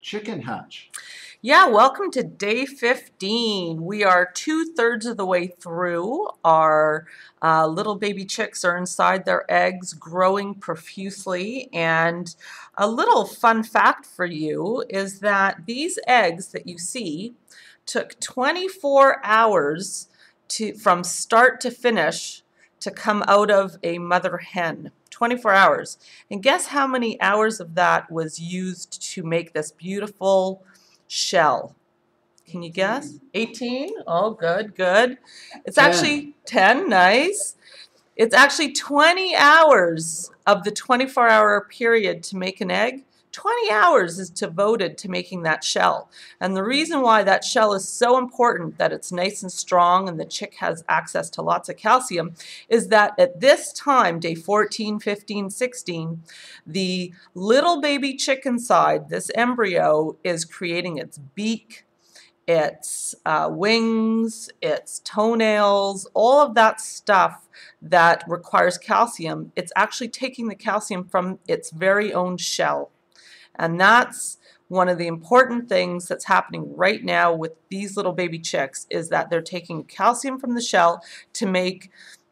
Chicken hatch. Yeah, welcome to day 15. We are 2/3 of the way through. Our little baby chicks are inside their eggs, growing profusely. And a little fun fact for you is that these eggs that you see took 24 hours from start to finish to come out of a mother hen. 24 hours. And guess how many hours of that was used to make this beautiful shell? Can you guess? 18? Oh, good, good. It's actually 10. Nice. It's actually 20 hours of the 24-hour period to make an egg. 20 hours is devoted to making that shell. And the reason why that shell is so important, that it's nice and strong and the chick has access to lots of calcium, is that at this time, day 14, 15, 16, the little baby chick inside, this embryo, is creating its beak, its wings, its toenails, all of that stuff that requires calcium. It's actually taking the calcium from its very own shell. And that's one of the important things that's happening right now with these little baby chicks, is that they're taking calcium from the shell to make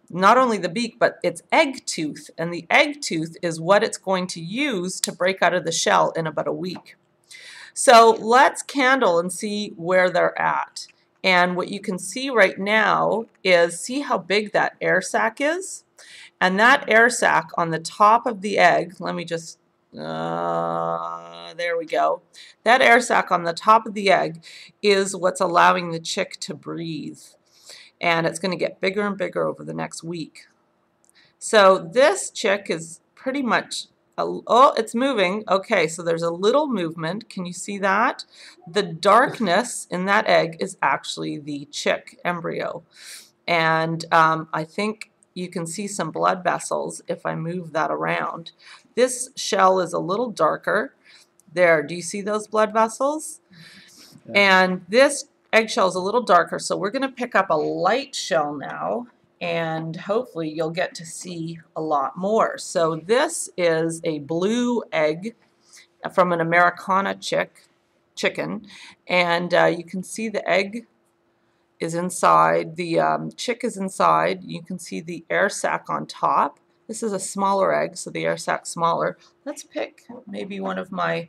not only the beak, but its egg tooth. And the egg tooth is what it's going to use to break out of the shell in about a week. So let's candle and see where they're at. And what you can see right now is, see how big that air sac is? And that air sac on the top of the egg, let me just there we go. That air sac on the top of the egg is what's allowing the chick to breathe. And it's going to get bigger and bigger over the next week. So this chick is pretty much, oh, it's moving. Okay, so there's a little movement. Can you see that? The darkness in that egg is actually the chick embryo. And I think you can see some blood vessels if I move that around. This shell is a little darker. There, do you see those blood vessels? Yeah. And this eggshell is a little darker, so we're going to pick up a light shell now, and hopefully you'll get to see a lot more. So this is a blue egg from an Ameraucana chicken, and you can see the egg is inside, the chick is inside. You can see the air sac on top. This is a smaller egg, so the air sac's smaller. Let's pick maybe one of my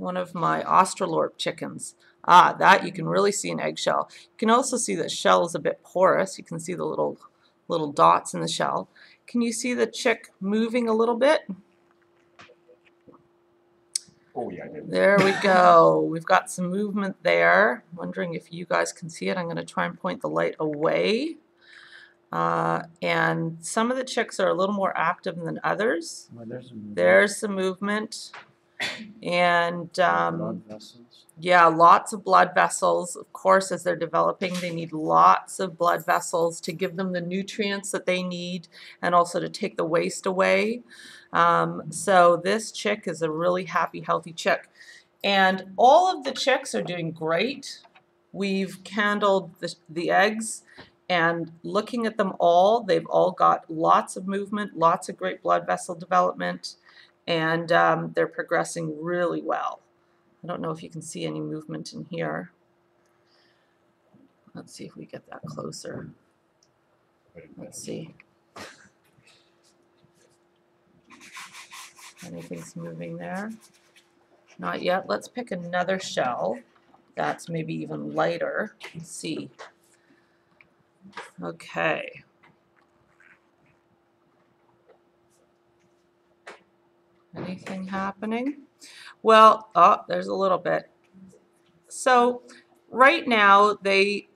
Australorp chickens. Ah, that you can really see an eggshell. You can also see that shell is a bit porous. You can see the little dots in the shell. Can you see the chick moving a little bit? Oh, yeah, I did. There we go. We've got some movement there. I'm wondering if you guys can see it. I'm going to try and point the light away. And some of the chicks are a little more active than others. Well, there's some movement. And yeah, lots of blood vessels. Of course, as they're developing, they need lots of blood vessels to give them the nutrients that they need, and also to take the waste away. So this chick is a really happy, healthy chick. And all of the chicks are doing great. We've candled the eggs, and looking at them all, they've all got lots of movement, lots of great blood vessel development. And they're progressing really well. I don't know if you can see any movement in here. Let's see if we get that closer. Let's see. Anything's moving there? Not yet. Let's pick another shell that's maybe even lighter. Let's see. Okay. Anything happening? Well, oh, there's a little bit. So right now, the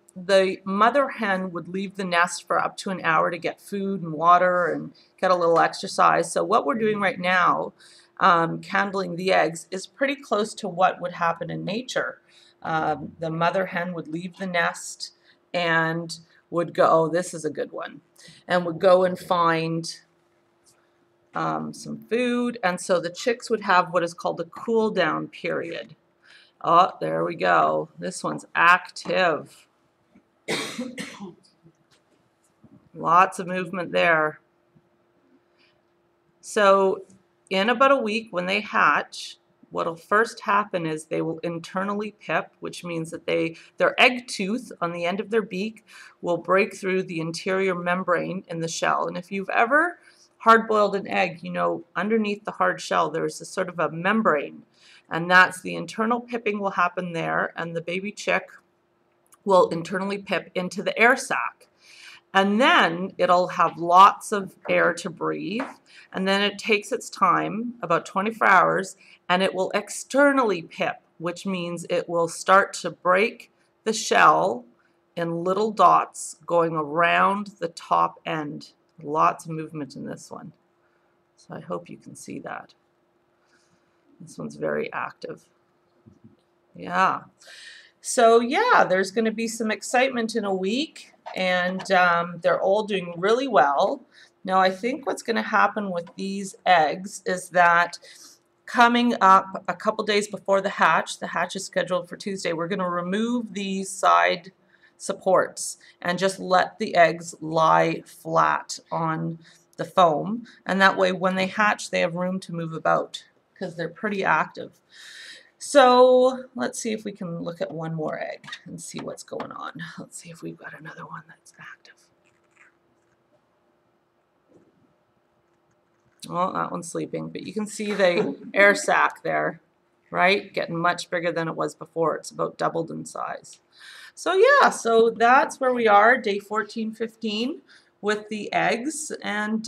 mother hen would leave the nest for up to an hour to get food and water and get a little exercise. So what we're doing right now, candling the eggs, is pretty close to what would happen in nature. The mother hen would leave the nest and would go, oh, this is a good one, and would go and find some food. And so the chicks would have what is called a cool down period. Oh, there we go. This one's active. Lots of movement there. So in about a week, when they hatch, what'll first happen is they will internally pip, which means that their egg tooth on the end of their beak will break through the interior membrane in the shell. And if you've ever hard-boiled an egg, you know underneath the hard shell there's a sort of a membrane, and that's the internal pipping will happen there, and the baby chick will internally pip into the air sac. And then it'll have lots of air to breathe, and then it takes its time, about 24 hours, and it will externally pip, which means it will start to break the shell in little dots going around the top end. Lots of movement in this one. So I hope you can see that. This one's very active. Yeah. So yeah, there's going to be some excitement in a week, and they're all doing really well. Now I think what's going to happen with these eggs is that coming up a couple days before the hatch is scheduled for Tuesday, we're going to remove these side supports and just let the eggs lie flat on the foam, and that way when they hatch they have room to move about because they're pretty active. So let's see if we can look at one more egg and see what's going on. Let's see if we've got another one that's active. Well, that one's sleeping, but you can see the air sac there, right? Getting much bigger than it was before. It's about doubled in size. So yeah, so that's where we are, day 14, 15 with the eggs, and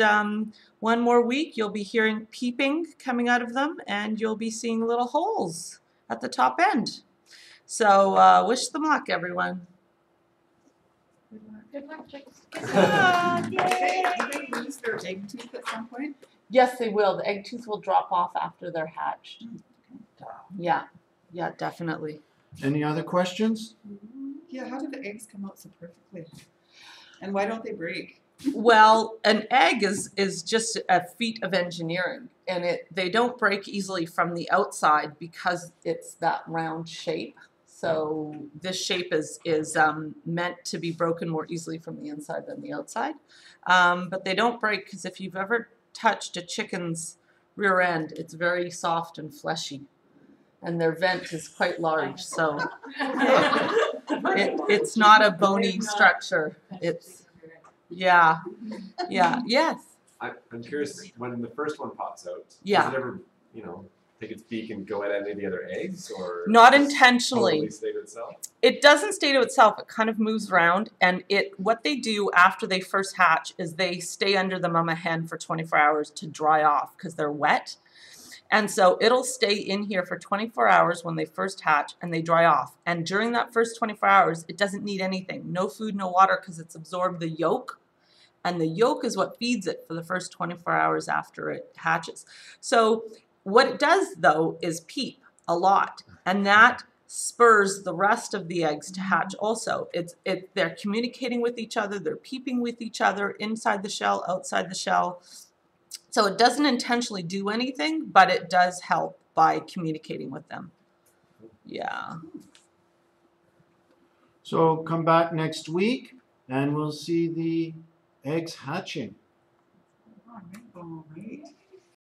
one more week you'll be hearing peeping coming out of them, and you'll be seeing little holes at the top end. So wish them luck, everyone. Good luck, chicks. They lose their egg tooth at some point? Yes, they will. The egg tooth will drop off after they're hatched. Yeah, yeah, definitely. Any other questions? Yeah, how do the eggs come out so perfectly? And why don't they break? Well, an egg is just a feat of engineering, and they don't break easily from the outside because it's that round shape. So this shape is meant to be broken more easily from the inside than the outside. But they don't break because if you've ever touched a chicken's rear end, it's very soft and fleshy, and their vent is quite large. So it's not a bony structure. It's yes. I'm curious, when the first one pops out, does it ever, take its beak and go at any of the other eggs, or not intentionally? Stay to itself? It doesn't stay to itself. It kind of moves around, and what they do after they first hatch is they stay under the mama hen for 24 hours to dry off because they're wet. And so it'll stay in here for 24 hours when they first hatch, and they dry off. And during that first 24 hours, it doesn't need anything. No food, no water, because it's absorbed the yolk. And the yolk is what feeds it for the first 24 hours after it hatches. So what it does, though, is peep a lot. And that spurs the rest of the eggs to hatch also. They're communicating with each other. They're peeping with each other inside the shell, outside the shell. So it doesn't intentionally do anything, but it does help by communicating with them. Yeah. So come back next week, and we'll see the eggs hatching. All right.